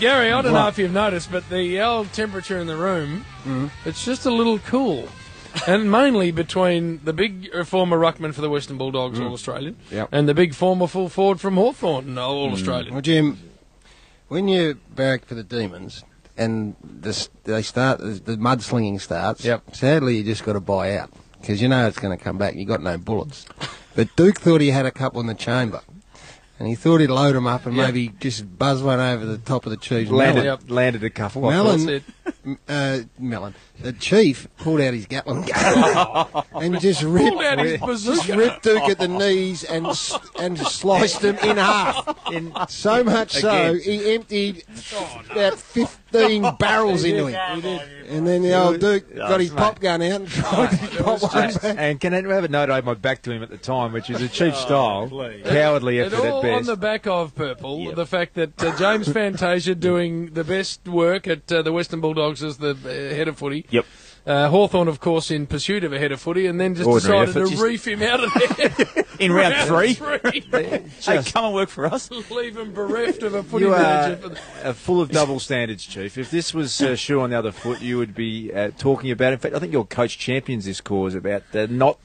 Gary, I don't know if you've noticed, but the old temperature in the room, it's just a little cool. And mainly between the big former ruckman for the Western Bulldogs, All-Australian, and the big former full forward from Hawthorn, All-Australian. Well, Jim, when you barrack for the Demons and they start, the mudslinging starts, sadly you just got to buy out because you know it's going to come back. You got no bullets. But Duke thought he had a couple in the chamber. And he thought he'd load them up and maybe just buzz one over the top of the Chief's landed a couple. The Chief pulled out his Gatling gun and just ripped Duke at the knees and sliced him in half. So much so, he emptied about 15 barrels into him. He did. And then the old Duke got his pop gun out and tried to pop one back. And can I have a note I had my back to him at the time, which is a Chief style, cowardly effort at best. All on the back of Purple, the fact that James Fantasia doing the best work at the Western Bulldogs as the head of footy. Yep. Hawthorn, of course, in pursuit of a head of footy, and then just decided to reef him out of there. In round three. Hey, come and work for us. Leave him bereft of a footy manager. You are full of double standards, Chief. If this was shoe on the other foot, you would be talking about it. In fact, I think your coach champions this cause about not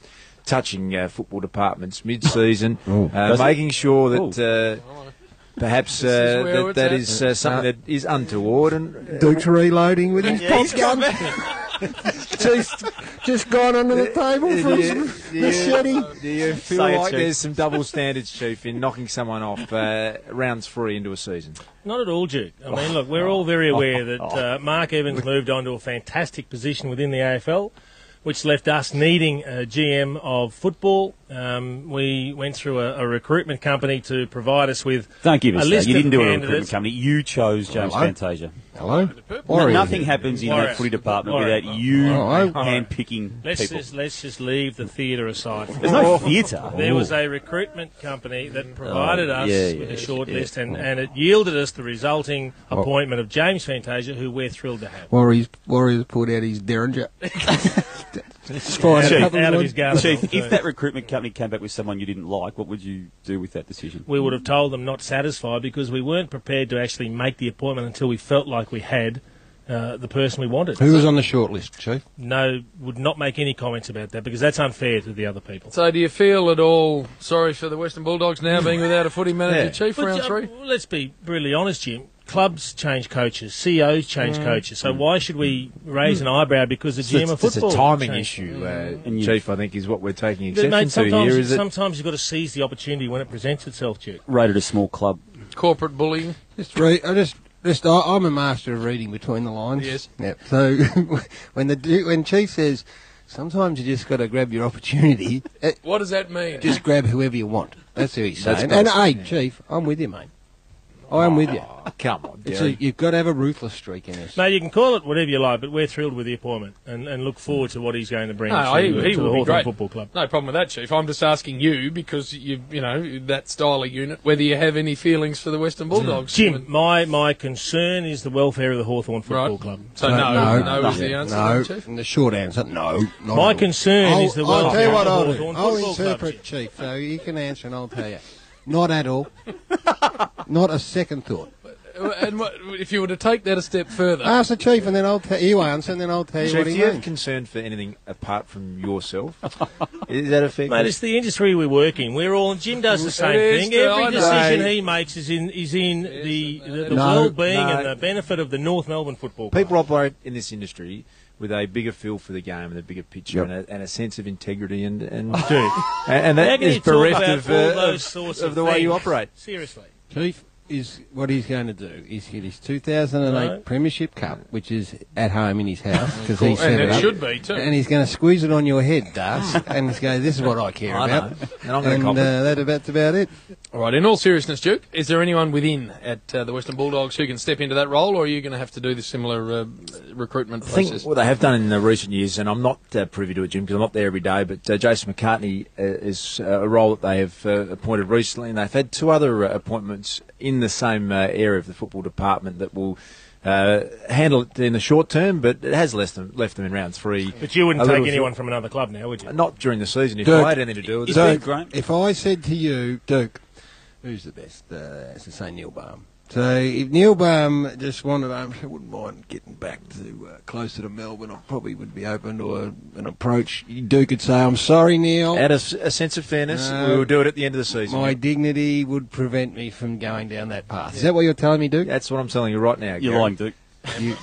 touching football departments mid-season, making sure that... Perhaps that is something that is untoward. And Duke's reloading with his pop gun. just gone under the table from the machete. Do you feel like there's some double standards, Chief, in knocking someone off rounds three into a season? Not at all, Duke. I mean, look, we're all very aware that Mark Evans moved on to a fantastic position within the AFL, which left us needing a GM of football. We went through a recruitment company to provide us with a list. You didn't do a recruitment company. You chose James Fantasia. Hello? No, nothing happens in that footy department without you hand-picking people. Let's just leave the theatre aside. There's no theatre. There was a recruitment company that provided us with a short list, and it yielded us the resulting appointment of James Fantasia, who we're thrilled to have. Warriors pulled out his Deringer. Chief, if that recruitment company came back with someone you didn't like, what would you do with that decision? We would have told them not satisfied because we weren't prepared to actually make the appointment until we felt like we had the person we wanted. Who was on the shortlist, Chief? No, would not make any comments about that because that's unfair to the other people. So do you feel at all sorry for the Western Bulldogs now being without a footy manager, Chief, round three? Let's be brutally honest, Jim. Clubs change coaches, CEOs change coaches, so why should we raise an eyebrow because the GM of football... It's a timing issue, Chief, I think, is what we're taking exception to here. Sometimes you've got to seize the opportunity when it presents itself, Duke. Rated a small club. Corporate bullying. I'm a master of reading between the lines. Yes. Yep. So when Chief says, sometimes you just got to grab your opportunity... what does that mean? Just grab whoever you want. That's who he's saying. And, hey, Chief, I'm with you, mate. I'm with you. Come on, Derry. You've got to have a ruthless streak in this. No, you can call it whatever you like, but we're thrilled with the appointment and look forward to what he's going to bring to the Hawthorn Football Club. No problem with that, Chief. I'm just asking you, because you know, that style of unit, whether you have any feelings for the Western Bulldogs. Jim, my concern is the welfare of the Hawthorn Football Club. So no is the answer, Chief? And the short answer, no. My concern is the welfare of the Hawthorn Football Club. I'll interpret, Chief, so you can answer and I'll tell you. Not at all. Not a second thought. And if you were to take that a step further... Ask the Chief and then you answer and then I'll tell you what he means. Chief, do you have concern for anything apart from yourself? Is that a fair question? Mate, it's the industry we work in. Jim does the same thing. Every decision he makes is in the well-being and the benefit of the North Melbourne Football Club. People operate in this industry with a bigger feel for the game and a bigger picture and a sense of integrity and that is bereft of the way you operate. Seriously. Chief, what he's going to do is hit his 2008 Premiership Cup, which is at home in his house. It should be, too. And he's going to squeeze it on your head, Das, and he's going, this is what I care about. And I'm going to cop it. That's about it. All right, in all seriousness, Duke, is there anyone within at the Western Bulldogs who can step into that role, or are you going to have to do the similar recruitment process? Well, they have done in the recent years, and I'm not privy to it, Jim, because I'm not there every day, but Jason McCartney is a role that they have appointed recently, and they've had two other appointments in the same area of the football department that will handle it in the short term, but it has left them in round three. But you wouldn't take anyone from another club now, would you? Not during the season, if I had anything to do with it. If I said to you, Duke, who's the best? As I say, Neil Baum. So if Neil Baum just wanted, I wouldn't mind getting back to closer to Melbourne. I probably would be open to an approach. Duke could say, "I'm sorry, Neil." Out of a sense of fairness, we will do it at the end of the season. My dignity would prevent me from going down that path. Yeah. Is that what you're telling me, Duke? That's what I'm telling you right now. You're lying, Duke.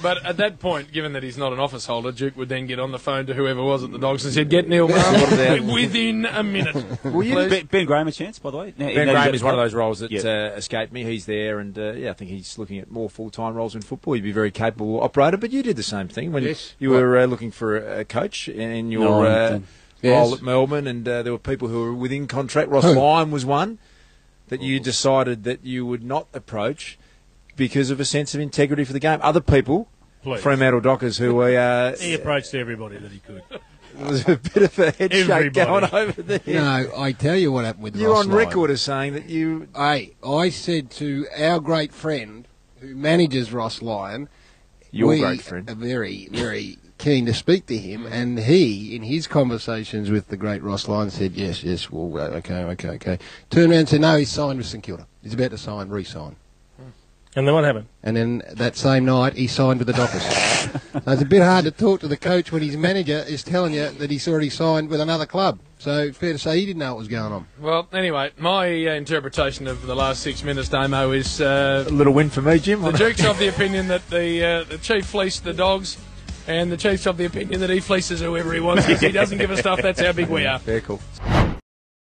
But at that point, given that he's not an office holder, Duke would then get on the phone to whoever was at the Dogs and said, "Get Neil Baum within a minute." Will you give Ben Graham a chance, by the way? Now, Ben Graham is one of those roles that escaped me. He's there, and yeah, I think he's looking at more full-time roles in football. He'd be a very capable operator, but you did the same thing when you were looking for a coach in your role at Melbourne, and there were people who were within contract. Ross Lyon was one that you decided that you would not approach, because of a sense of integrity for the game. Other people, Fremantle Dockers, who we... he approached everybody that he could. There's a bit of a head shake going over there. No, I tell you what happened with Ross Lyon. You're on record as saying that you... Hey, I said to our great friend who manages Ross Lyon... Your great friend. We are very, very keen to speak to him, and he, in his conversations with the great Ross Lyon, said, yes, well, okay. Turned around and said, no, he's signed with St Kilda. He's about to re-sign. And then what happened? And then that same night, he signed with the Dockers. Now, it's a bit hard to talk to the coach when his manager is telling you that he's already signed with another club. So, fair to say, he didn't know what was going on. Well, anyway, my interpretation of the last 6 minutes, Damo, is... a little win for me, Jim. The Duke's of the opinion that the Chief fleeced the Dogs, and the Chief's of the opinion that he fleeces whoever he wants because he doesn't give a stuff. That's how big we are. Fair call.